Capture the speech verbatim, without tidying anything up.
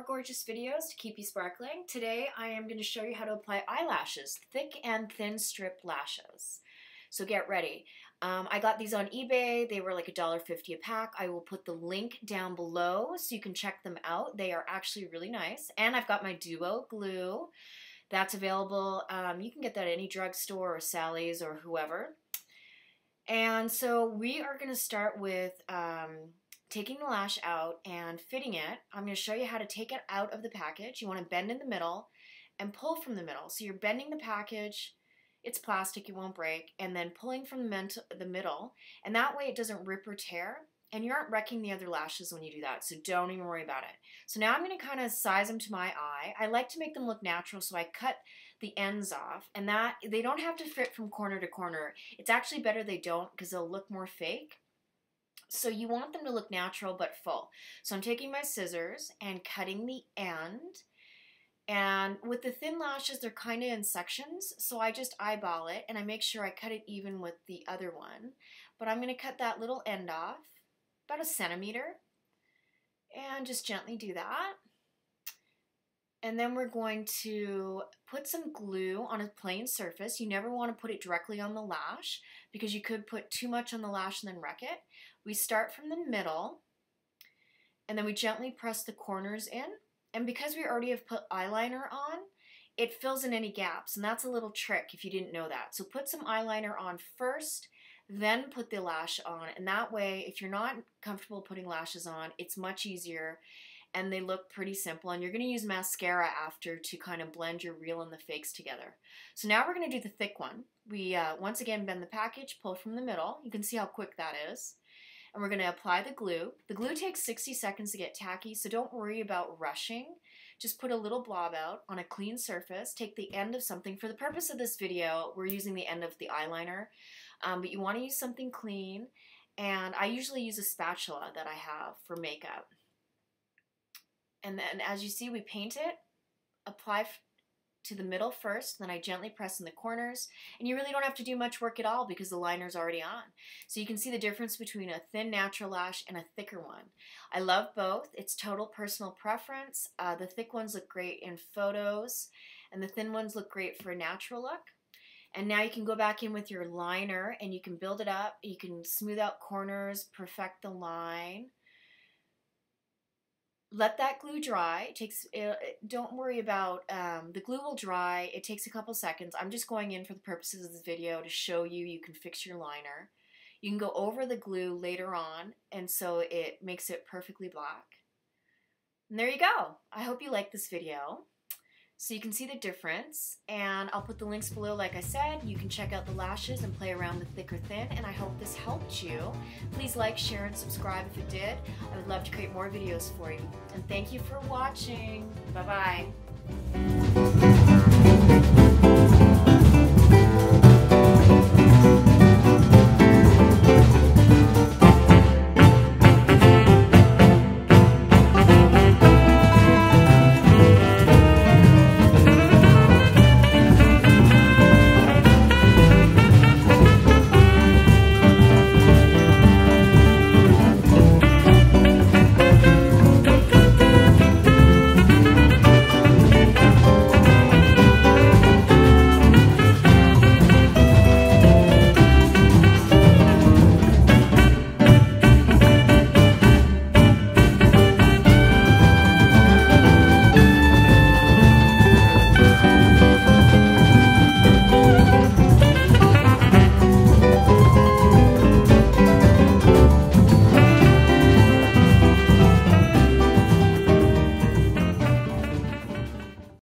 more gorgeous videos to keep you sparkling. Today I am going to show you how to apply eyelashes, thick and thin strip lashes. So get ready. Um, I got these on eBay. They were like a dollar fifty a pack. I will put the link down below so you can check them out. They are actually really nice. And I've got my Duo glue. That's available. Um, you can get that at any drugstore or Sally's or whoever. And so we are going to start with um, taking the lash out and fitting it. I'm going to show you how to take it out of the package. You want to bend in the middle and pull from the middle. So you're bending the package. It's plastic, it won't break, and then pulling from the middle, and that way it doesn't rip or tear, and you aren't wrecking the other lashes when you do that, so don't even worry about it. So now I'm going to kind of size them to my eye. I like to make them look natural, so I cut the ends off, and that they don't have to fit from corner to corner. It's actually better they don't because they'll look more fake. So you want them to look natural but full. So I'm taking my scissors and cutting the end. And with the thin lashes, they're kind of in sections, so I just eyeball it, and I make sure I cut it even with the other one. But I'm going to cut that little end off, about a centimeter, and just gently do that. And then we're going to put some glue on a plain surface. You never want to put it directly on the lash, because you could put too much on the lash and then wreck it. We start from the middle, and then we gently press the corners in. And because we already have put eyeliner on, it fills in any gaps, and that's a little trick if you didn't know that. So put some eyeliner on first, then put the lash on, and that way, if you're not comfortable putting lashes on, it's much easier, and they look pretty simple, and you're going to use mascara after to kind of blend your real and the fakes together. So now we're going to do the thick one. We, uh, once again, bend the package, pull from the middle. You can see how quick that is. And we're going to apply the glue. The glue takes sixty seconds to get tacky, so don't worry about rushing. Just put a little blob out on a clean surface. Take the end of something. For the purpose of this video, we're using the end of the eyeliner, um, but you want to use something clean. And I usually use a spatula that I have for makeup. And then, as you see, we paint it, apply to the middle first, then I gently press in the corners, and you really don't have to do much work at all because the liner's already on. So you can see the difference between a thin natural lash and a thicker one. I love both. It's total personal preference. Uh, the thick ones look great in photos, and the thin ones look great for a natural look. And now you can go back in with your liner, and you can build it up. You can smooth out corners, perfect the line. Let that glue dry. It takes, it, don't worry about, um, the glue will dry. It takes a couple seconds. I'm just going in for the purposes of this video to show you you can fix your liner. You can go over the glue later on, and so it makes it perfectly black. And there you go. I hope you like this video. So you can see the difference, and I'll put the links below like I said. You can check out the lashes and play around with thick or thin, and I hope this helped you. Please like, share, and subscribe if it did. I would love to create more videos for you. And thank you for watching. Bye-bye.